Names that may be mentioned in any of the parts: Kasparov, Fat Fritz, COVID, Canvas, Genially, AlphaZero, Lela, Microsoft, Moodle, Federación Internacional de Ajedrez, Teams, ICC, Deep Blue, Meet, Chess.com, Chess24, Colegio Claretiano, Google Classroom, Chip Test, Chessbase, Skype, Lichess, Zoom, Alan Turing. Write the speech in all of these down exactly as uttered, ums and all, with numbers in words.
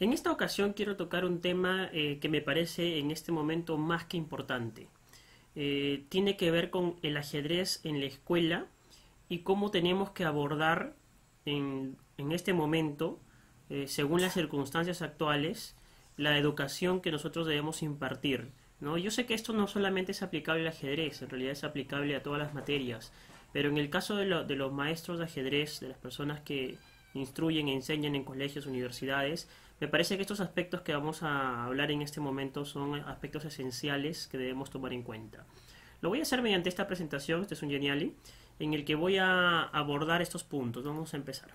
En esta ocasión quiero tocar un tema eh, que me parece en este momento más que importante. Eh, tiene que ver con el ajedrez en la escuela y cómo tenemos que abordar en, en este momento, eh, según las circunstancias actuales, la educación que nosotros debemos impartir, ¿no? Yo sé que esto no solamente es aplicable al ajedrez, en realidad es aplicable a todas las materias, pero en el caso de, lo, de los maestros de ajedrez, de las personas que instruyen e enseñan en colegios, universidades, me parece que estos aspectos que vamos a hablar en este momento son aspectos esenciales que debemos tomar en cuenta. Lo voy a hacer mediante esta presentación, este es un Genially, en el que voy a abordar estos puntos. Vamos a empezar.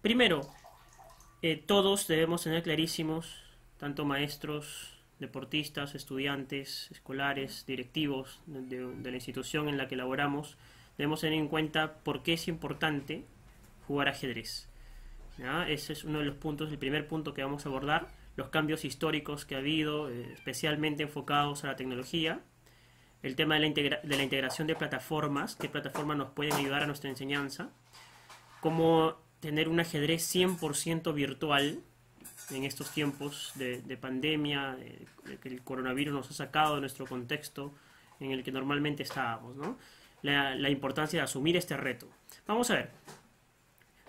Primero, eh, todos debemos tener clarísimos, tanto maestros, deportistas, estudiantes, escolares, directivos de, de, de la institución en la que laboramos, debemos tener en cuenta por qué es importante jugar ajedrez. ¿Ya? Ese es uno de los puntos, el primer punto que vamos a abordar, los cambios históricos que ha habido, eh, especialmente enfocados a la tecnología, el tema de la, integra de la integración de plataformas, qué plataformas nos pueden ayudar a nuestra enseñanza, cómo tener un ajedrez cien por ciento virtual en estos tiempos de, de pandemia, eh, que el coronavirus nos ha sacado de nuestro contexto en el que normalmente estábamos, ¿no? La, la importancia de asumir este reto. Vamos a ver.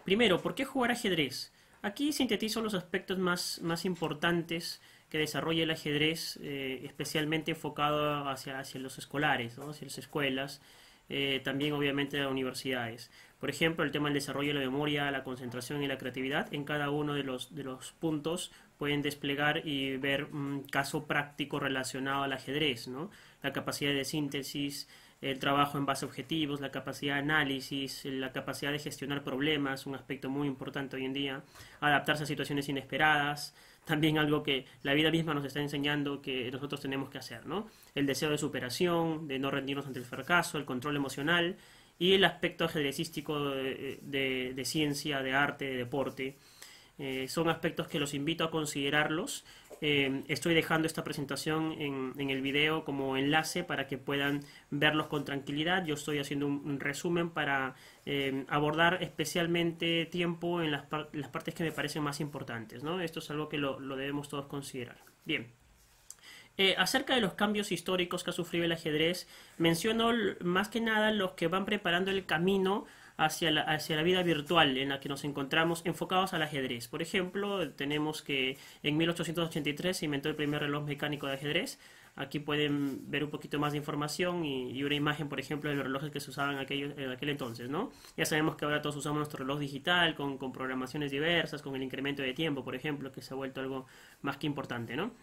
Primero, ¿por qué jugar ajedrez? Aquí sintetizo los aspectos más, más importantes que desarrolla el ajedrez, eh, especialmente enfocado hacia, hacia los escolares, ¿no? Hacia las escuelas, eh, también obviamente las universidades. Por ejemplo, el tema del desarrollo de la memoria, la concentración y la creatividad, en cada uno de los, de los puntos pueden desplegar y ver un caso práctico relacionado al ajedrez, ¿no? La capacidad de síntesis, el trabajo en base a objetivos, la capacidad de análisis, la capacidad de gestionar problemas, un aspecto muy importante hoy en día, adaptarse a situaciones inesperadas, también algo que la vida misma nos está enseñando que nosotros tenemos que hacer, ¿no? El deseo de superación, de no rendirnos ante el fracaso, el control emocional y el aspecto ajedrecístico de, de, de ciencia, de arte, de deporte. Eh, son aspectos que los invito a considerarlos. Eh, estoy dejando esta presentación en, en el video como enlace para que puedan verlos con tranquilidad. Yo estoy haciendo un, un resumen para eh, abordar especialmente tiempo en las, par las partes que me parecen más importantes, ¿no? Esto es algo que lo, lo debemos todos considerar. Bien. Eh, acerca de los cambios históricos que ha sufrido el ajedrez, menciono más que nada los que van preparando el camino hacia la, hacia la vida virtual en la que nos encontramos enfocados al ajedrez. Por ejemplo, tenemos que en mil ochocientos ochenta y tres se inventó el primer reloj mecánico de ajedrez. Aquí pueden ver un poquito más de información y, y una imagen, por ejemplo, de los relojes que se usaban en aquel, en aquel entonces, ¿no? Ya sabemos que ahora todos usamos nuestro reloj digital con, con programaciones diversas, con el incremento de tiempo, por ejemplo, que se ha vuelto algo más que importante, ¿no?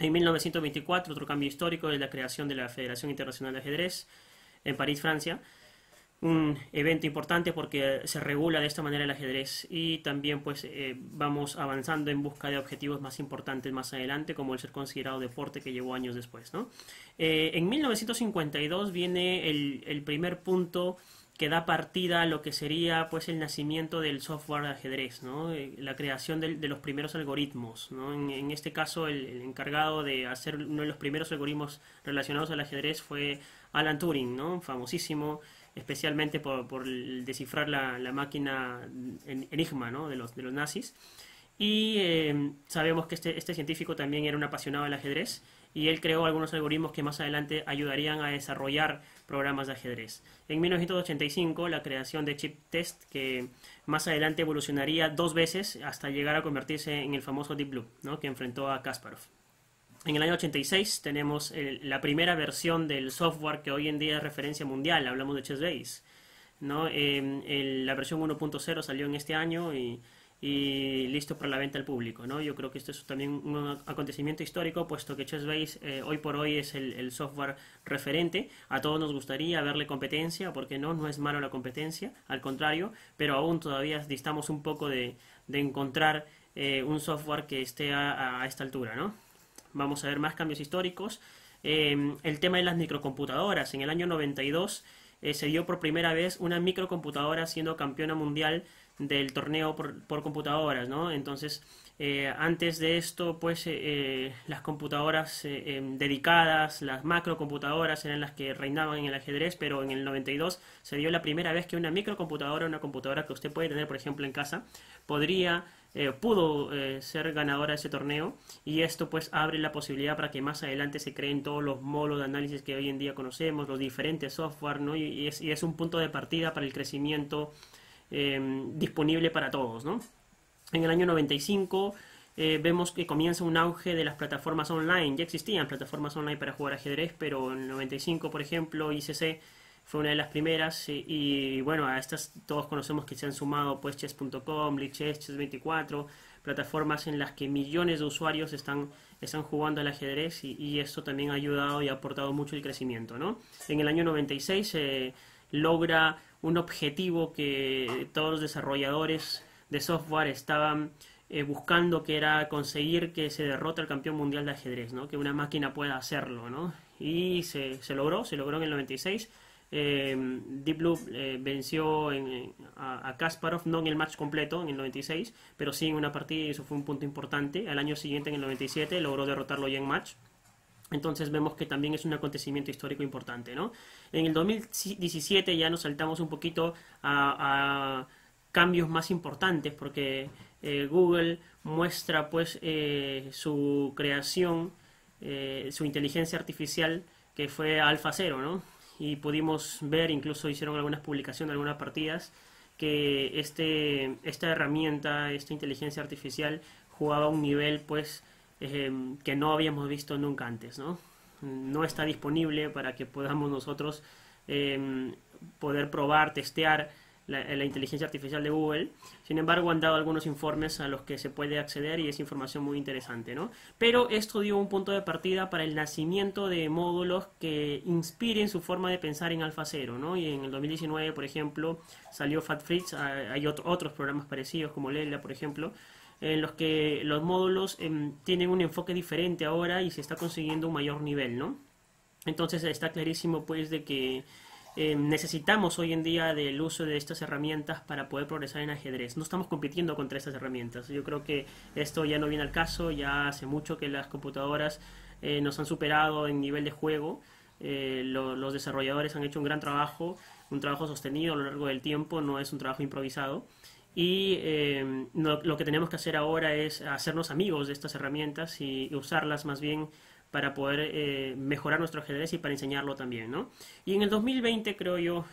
En mil novecientos veinticuatro, otro cambio histórico es la creación de la Federación Internacional de Ajedrez en París, Francia. Un evento importante porque se regula de esta manera el ajedrez y también pues eh, vamos avanzando en busca de objetivos más importantes más adelante, como el ser considerado deporte que llegó años después, ¿no? Eh, en mil novecientos cincuenta y dos viene el, el primer punto que da partida a lo que sería pues el nacimiento del software de ajedrez, ¿no? La creación de, de los primeros algoritmos, ¿no? En, en este caso el, el encargado de hacer uno de los primeros algoritmos relacionados al ajedrez fue Alan Turing, ¿no? Famosísimo, especialmente por, por descifrar la, la máquina en, enigma, ¿no? de, los, de los nazis. Y eh, sabemos que este, este científico también era un apasionado del ajedrez y él creó algunos algoritmos que más adelante ayudarían a desarrollar programas de ajedrez. En mil novecientos ochenta y cinco, la creación de Chip Test, que más adelante evolucionaría dos veces hasta llegar a convertirse en el famoso Deep Blue, ¿no? que enfrentó a Kasparov. En el año ochenta y seis tenemos el, la primera versión del software que hoy en día es referencia mundial, hablamos de Chessbase, ¿no? Eh, el, la versión uno punto cero salió en este año y... y listo para la venta al público, ¿no? Yo creo que esto es también un acontecimiento histórico, puesto que Chessbase eh, hoy por hoy es el, el software referente. A todos nos gustaría verle competencia, porque no, no es malo la competencia, al contrario, pero aún todavía distamos un poco de, de encontrar eh, un software que esté a, a esta altura, ¿no? Vamos a ver más cambios históricos. Eh, el tema de las microcomputadoras. En el año noventa y dos eh, se dio por primera vez una microcomputadora siendo campeona mundial del torneo por, por computadoras, ¿no? Entonces, eh, antes de esto, pues eh, las computadoras eh, eh, dedicadas, las macrocomputadoras eran las que reinaban en el ajedrez, pero en el noventa y dos se dio la primera vez que una microcomputadora, una computadora que usted puede tener, por ejemplo, en casa, podría... Eh, pudo eh, ser ganadora de ese torneo, y esto pues abre la posibilidad para que más adelante se creen todos los modelos de análisis que hoy en día conocemos, los diferentes software, ¿no? y, y, es, y es un punto de partida para el crecimiento eh, disponible para todos, ¿no? En el año noventa y cinco eh, vemos que comienza un auge de las plataformas online. Ya existían plataformas online para jugar ajedrez, pero en el noventa y cinco, por ejemplo, I C C fue una de las primeras, y, y bueno, a estas todos conocemos que se han sumado pues Chess punto com, Lichess, Chess veinticuatro, plataformas en las que millones de usuarios están, están jugando al ajedrez, y, y esto también ha ayudado y ha aportado mucho el crecimiento, ¿no? En el año noventa y seis se eh, logra un objetivo que todos los desarrolladores de software estaban eh, buscando, que era conseguir que se derrote al campeón mundial de ajedrez, ¿no? Que una máquina pueda hacerlo, ¿no? Y se, se logró, se logró en el noventa y seis. Eh, Deep Blue eh, venció en, en, a, a Kasparov, no en el match completo en el noventa y seis, pero sí en una partida, y eso fue un punto importante. Al año siguiente, en el noventa y siete, logró derrotarlo ya en match. Entonces vemos que también es un acontecimiento histórico importante, ¿no? En el dos mil diecisiete ya nos saltamos un poquito a, a cambios más importantes, porque eh, Google muestra pues eh, su creación, eh, su inteligencia artificial, que fue AlphaZero, ¿no? Y pudimos ver, incluso hicieron algunas publicaciones, algunas partidas, que este, esta herramienta, esta inteligencia artificial, jugaba a un nivel pues eh, que no habíamos visto nunca antes, ¿no? No está disponible para que podamos nosotros eh, poder probar, testear la, la inteligencia artificial de Google. Sin embargo, han dado algunos informes a los que se puede acceder, y es información muy interesante, ¿no? Pero esto dio un punto de partida para el nacimiento de módulos que inspiren su forma de pensar en AlphaZero, ¿no? Y en el dos mil diecinueve, por ejemplo, salió Fat Fritz. Hay otro, otros programas parecidos como Lela, por ejemplo, en los que los módulos eh, tienen un enfoque diferente ahora, y se está consiguiendo un mayor nivel, ¿no? Entonces está clarísimo pues de que Eh, necesitamos hoy en día del uso de estas herramientas para poder progresar en ajedrez. No estamos compitiendo contra estas herramientas. Yo creo que esto ya no viene al caso. Ya hace mucho que las computadoras eh, nos han superado en nivel de juego. Eh, lo, los desarrolladores han hecho un gran trabajo, un trabajo sostenido a lo largo del tiempo. No es un trabajo improvisado. Y eh, no, lo que tenemos que hacer ahora es hacernos amigos de estas herramientas y, y usarlas más bien para poder eh, mejorar nuestro ajedrez y para enseñarlo también, ¿no? Y en el dos mil veinte, creo yo,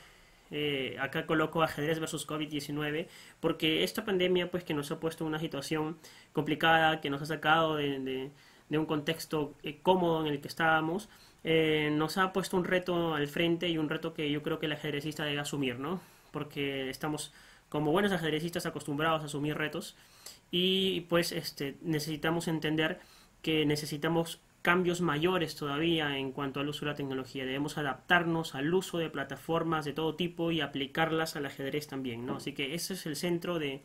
eh, acá coloco ajedrez versus COVID diecinueve, porque esta pandemia pues que nos ha puesto en una situación complicada, que nos ha sacado de, de, de un contexto eh, cómodo en el que estábamos, eh, nos ha puesto un reto al frente, y un reto que yo creo que el ajedrecista debe asumir, ¿no? Porque estamos como buenos ajedrecistas acostumbrados a asumir retos, y pues este, necesitamos entender que necesitamos cambios mayores todavía en cuanto al uso de la tecnología. Debemos adaptarnos al uso de plataformas de todo tipo y aplicarlas al ajedrez también, ¿no? Así que ese es el centro de,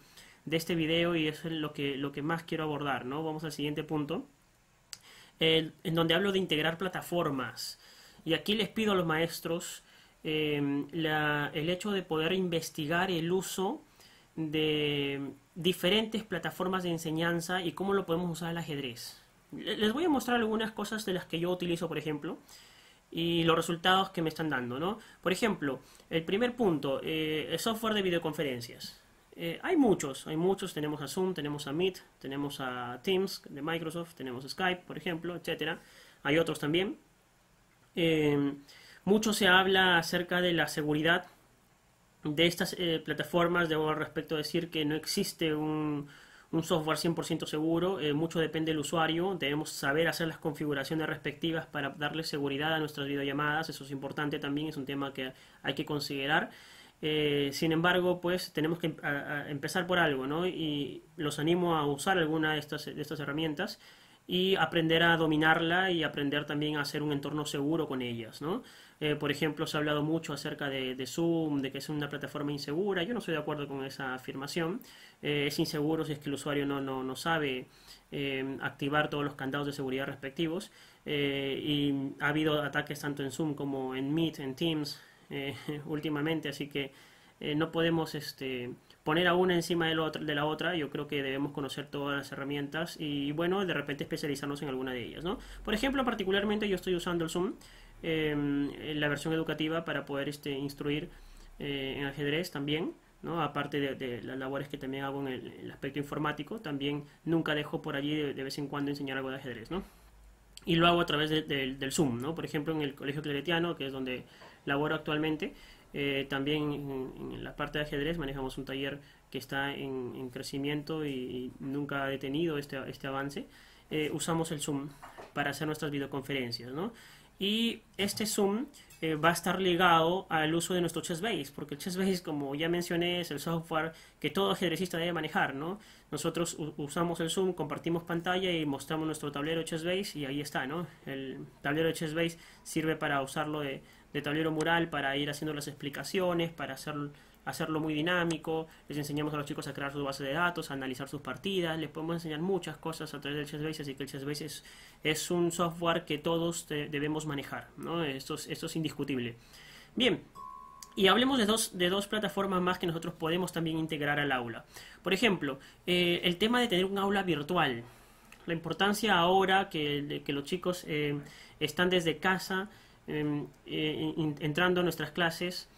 de este video, y eso es lo que, lo que más quiero abordar, ¿no? Vamos al siguiente punto, eh, en donde hablo de integrar plataformas. Y aquí les pido a los maestros eh, la, el hecho de poder investigar el uso de diferentes plataformas de enseñanza y cómo lo podemos usar el ajedrez. Les voy a mostrar algunas cosas de las que yo utilizo, por ejemplo, y los resultados que me están dando, ¿no? Por ejemplo, el primer punto, eh, el software de videoconferencias. Eh, hay muchos, hay muchos. Tenemos a Zoom, tenemos a Meet, tenemos a Teams de Microsoft, tenemos a Skype, por ejemplo, etcétera. Hay otros también. Eh, mucho se habla acerca de la seguridad de estas eh, plataformas. Debo al respecto decir que no existe un... un software cien por ciento seguro, eh, mucho depende del usuario. Debemos saber hacer las configuraciones respectivas para darle seguridad a nuestras videollamadas. Eso es importante también, es un tema que hay que considerar. Eh, sin embargo, pues tenemos que a, a empezar por algo, ¿no? Y los animo a usar alguna de estas, de estas herramientas y aprender a dominarla, y aprender también a hacer un entorno seguro con ellas, ¿no? Eh, por ejemplo, se ha hablado mucho acerca de, de Zoom, de que es una plataforma insegura. Yo no estoy de acuerdo con esa afirmación. Eh, es inseguro si es que el usuario no, no, no sabe eh, activar todos los candados de seguridad respectivos. Eh, y ha habido ataques tanto en Zoom como en Meet, en Teams, eh, últimamente. Así que eh, no podemos este, poner a una encima de la otra, de la otra. Yo creo que debemos conocer todas las herramientas y, bueno, de repente especializarnos en alguna de ellas, ¿no? Por ejemplo, particularmente yo estoy usando el Zoom, eh, la versión educativa, para poder este, instruir eh, en ajedrez también, ¿no? Aparte de, de las labores que también hago en el, el aspecto informático, también nunca dejo por allí de, de vez en cuando enseñar algo de ajedrez, ¿no? Y lo hago a través de, de, del Zoom, ¿no? Por ejemplo, en el Colegio Claretiano, que es donde laboro actualmente, eh, también en, en la parte de ajedrez manejamos un taller que está en, en crecimiento y, y nunca ha detenido este, este avance. Eh, usamos el Zoom para hacer nuestras videoconferencias, ¿no? Y este Zoom eh, va a estar ligado al uso de nuestro Chessbase, porque el Chessbase, como ya mencioné, es el software que todo ajedrecista debe manejar, ¿no? Nosotros usamos el Zoom, compartimos pantalla y mostramos nuestro tablero Chessbase y ahí está, ¿no? El tablero de Chessbase sirve para usarlo de, de tablero mural, para ir haciendo las explicaciones, para hacer, hacerlo muy dinámico. Les enseñamos a los chicos a crear su base de datos, a analizar sus partidas. Les podemos enseñar muchas cosas a través del Chessbase, así que el Chessbase es, es un software que todos de, debemos manejar, ¿no? Esto es, esto es indiscutible. Bien. Y hablemos de dos, de dos plataformas más que nosotros podemos también integrar al aula. Por ejemplo, eh, el tema de tener un aula virtual. La importancia ahora que, de, que los chicos eh, están desde casa, eh, eh, in, entrando a nuestras clases,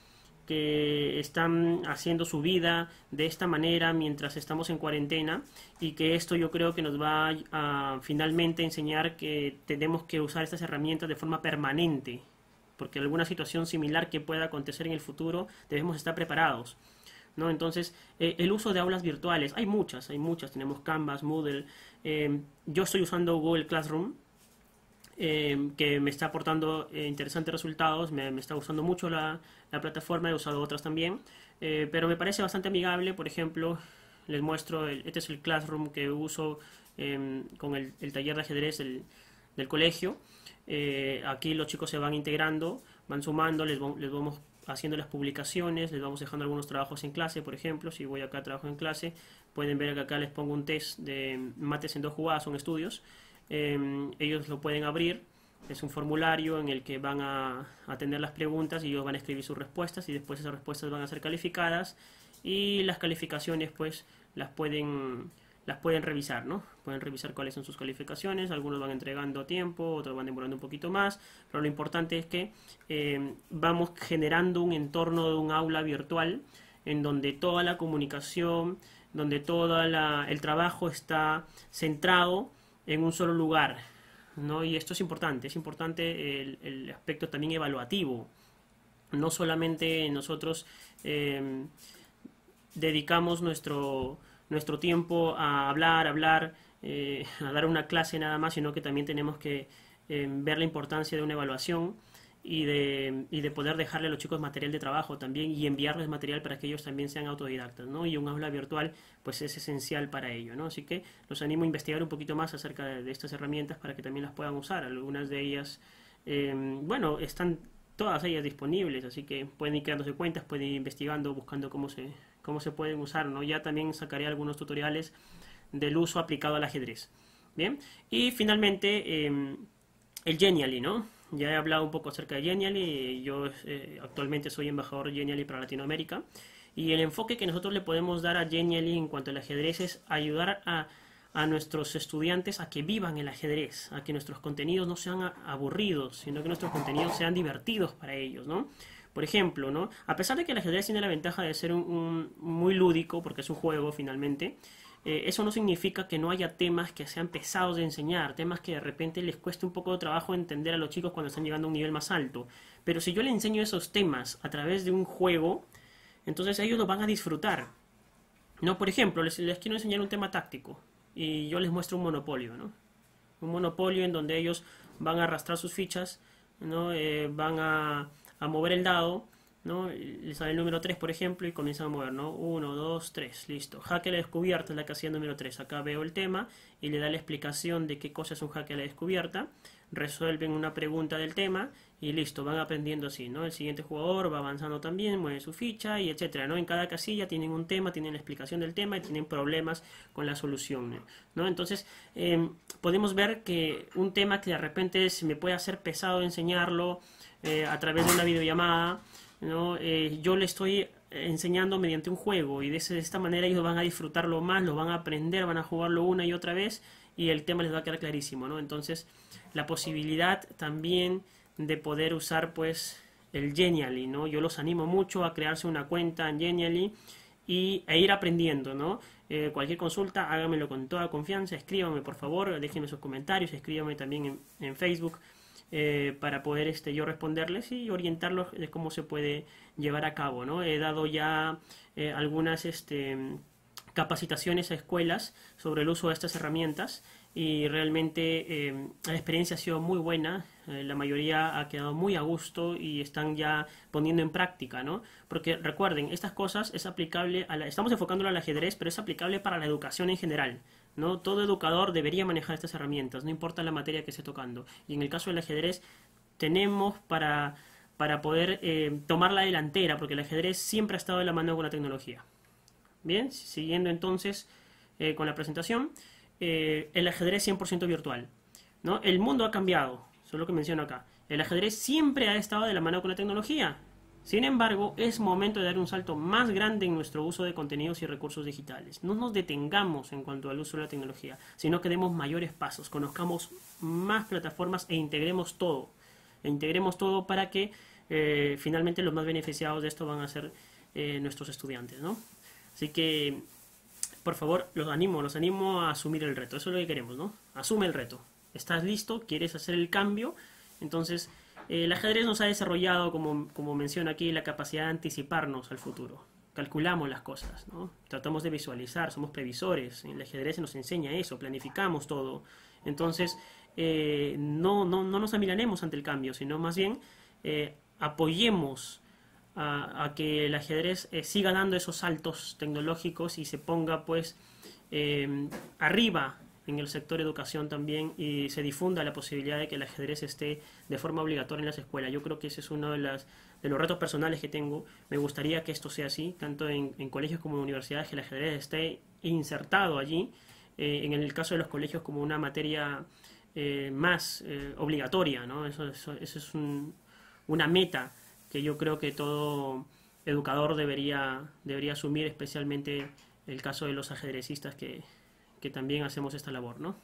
que están haciendo su vida de esta manera mientras estamos en cuarentena, y que esto yo creo que nos va a, a finalmente enseñar que tenemos que usar estas herramientas de forma permanente, porque alguna situación similar que pueda acontecer en el futuro debemos estar preparados, ¿no? Entonces, eh, el uso de aulas virtuales, hay muchas, hay muchas, tenemos Canvas, Moodle, eh, yo estoy usando Google Classroom, eh, que me está aportando eh, interesantes resultados, me, me está gustando mucho la, la plataforma, he usado otras también, eh, pero me parece bastante amigable. Por ejemplo, les muestro, el, este es el Classroom que uso eh, con el, el taller de ajedrez del, del colegio. Eh, aquí los chicos se van integrando, van sumando, les, les vamos haciendo las publicaciones, les vamos dejando algunos trabajos en clase. Por ejemplo, si voy acá a trabajo en clase, pueden ver que acá les pongo un test de mates en dos jugadas, son estudios, eh, ellos lo pueden abrir, es un formulario en el que van a atender las preguntas y ellos van a escribir sus respuestas, y después esas respuestas van a ser calificadas, y las calificaciones pues las pueden... las pueden revisar, ¿no? Pueden revisar cuáles son sus calificaciones, algunos van entregando a tiempo, otros van demorando un poquito más, pero lo importante es que eh, vamos generando un entorno de un aula virtual en donde toda la comunicación, donde todo el trabajo está centrado en un solo lugar, ¿no? Y esto es importante, es importante el, el aspecto también evaluativo. No solamente nosotros eh, dedicamos nuestro... nuestro tiempo a hablar, a hablar, eh, a dar una clase nada más, sino que también tenemos que eh, ver la importancia de una evaluación y de, y de poder dejarle a los chicos material de trabajo también y enviarles material para que ellos también sean autodidactas, ¿no? Y un aula virtual pues es esencial para ello, ¿no? Así que los animo a investigar un poquito más acerca de, de estas herramientas para que también las puedan usar. Algunas de ellas, eh, bueno, están todas ellas disponibles, así que pueden ir creándose cuentas, pueden ir investigando, buscando cómo se... cómo se pueden usar, ¿no? Ya también sacaré algunos tutoriales del uso aplicado al ajedrez. Bien, y finalmente eh, el Genially, ¿no? Ya he hablado un poco acerca de Genially, yo eh, actualmente soy embajador Genially para Latinoamérica, y el enfoque que nosotros le podemos dar a Genially en cuanto al ajedrez es ayudar a, a nuestros estudiantes a que vivan el ajedrez, a que nuestros contenidos no sean aburridos, sino que nuestros contenidos sean divertidos para ellos, ¿no? Por ejemplo, ¿no? A pesar de que el ajedrez tiene la ventaja de ser un, un, muy lúdico, porque es un juego finalmente, eh, eso no significa que no haya temas que sean pesados de enseñar, temas que de repente les cueste un poco de trabajo entender a los chicos cuando están llegando a un nivel más alto. Pero si yo les enseño esos temas a través de un juego, entonces ellos los van a disfrutar, ¿no? Por ejemplo, les, les quiero enseñar un tema táctico y yo les muestro un monopolio, ¿no? Un monopolio en donde ellos van a arrastrar sus fichas, ¿no? Eh, van a... a mover el dado, ¿no? Le sale el número tres, por ejemplo, y comienzan a mover, ¿no? uno, dos, tres, listo. Jaque a la descubierta es la casilla número tres. Acá veo el tema y le da la explicación de qué cosa es un jaque a la descubierta. Resuelven una pregunta del tema y listo, van aprendiendo así, ¿no? El siguiente jugador va avanzando también, mueve su ficha y etcétera, ¿no? En cada casilla tienen un tema, tienen la explicación del tema y tienen problemas con la solución, ¿no? Entonces, eh, podemos ver que un tema que de repente se me puede hacer pesado enseñarlo, Eh, a través de una videollamada, ¿no? eh, yo le estoy enseñando mediante un juego, y de, ese, de esta manera ellos van a disfrutarlo más, lo van a aprender, van a jugarlo una y otra vez y el tema les va a quedar clarísimo, ¿no? Entonces, la posibilidad también de poder usar pues el Genially, ¿no? Yo los animo mucho a crearse una cuenta en Genially y, e ir aprendiendo, ¿no? Eh, cualquier consulta, hágamelo con toda confianza, escríbame por favor, déjenme sus comentarios, escríbame también en, en Facebook eh, para poder este, yo responderles y orientarlos de cómo se puede llevar a cabo, ¿no? He dado ya eh, algunas este, capacitaciones a escuelas sobre el uso de estas herramientas y realmente eh, la experiencia ha sido muy buena, eh, la mayoría ha quedado muy a gusto y están ya poniendo en práctica, ¿no? Porque recuerden, estas cosas es aplicable, a la, estamos enfocándolo al ajedrez, pero es aplicable para la educación en general, ¿no? Todo educador debería manejar estas herramientas, no importa la materia que esté tocando. Y en el caso del ajedrez tenemos para, para poder eh, tomar la delantera, porque el ajedrez siempre ha estado de la mano con la tecnología. Bien, siguiendo entonces eh, con la presentación. Eh, el ajedrez cien por ciento virtual, ¿no? El mundo ha cambiado, eso es lo que menciono acá. El ajedrez siempre ha estado de la mano con la tecnología. Sin embargo, es momento de dar un salto más grande en nuestro uso de contenidos y recursos digitales. No nos detengamos en cuanto al uso de la tecnología, sino que demos mayores pasos, conozcamos más plataformas e integremos todo. E integremos todo para que eh, finalmente los más beneficiados de esto van a ser eh, nuestros estudiantes, ¿no? Así que... por favor, los animo, los animo a asumir el reto. Eso es lo que queremos, ¿no? Asume el reto. ¿Estás listo? ¿Quieres hacer el cambio? Entonces, eh, el ajedrez nos ha desarrollado, como, como menciono aquí, la capacidad de anticiparnos al futuro. Calculamos las cosas, ¿no? Tratamos de visualizar, somos previsores. El ajedrez nos enseña eso, planificamos todo. Entonces, eh, no, no, no nos amilanemos ante el cambio, sino más bien eh, apoyemos A, a que el ajedrez eh, siga dando esos saltos tecnológicos y se ponga pues eh, arriba en el sector educación también y se difunda la posibilidad de que el ajedrez esté de forma obligatoria en las escuelas. Yo creo que ese es uno de, las, de los retos personales que tengo. Me gustaría que esto sea así, tanto en, en colegios como en universidades, que el ajedrez esté insertado allí, eh, en el caso de los colegios como una materia eh, más eh, obligatoria, ¿no? Eso, eso, eso es un, una meta que yo creo que todo educador debería, debería asumir, especialmente el caso de los ajedrecistas que, que también hacemos esta labor, ¿no?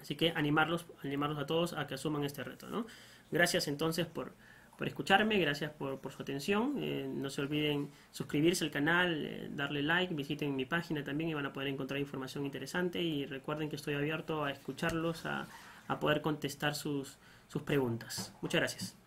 Así que animarlos, animarlos a todos a que asuman este reto, ¿no? Gracias entonces por, por escucharme, gracias por, por su atención. Eh, no se olviden suscribirse al canal, eh, darle like, visiten mi página también y van a poder encontrar información interesante. Y recuerden que estoy abierto a escucharlos, a, a poder contestar sus, sus preguntas. Muchas gracias.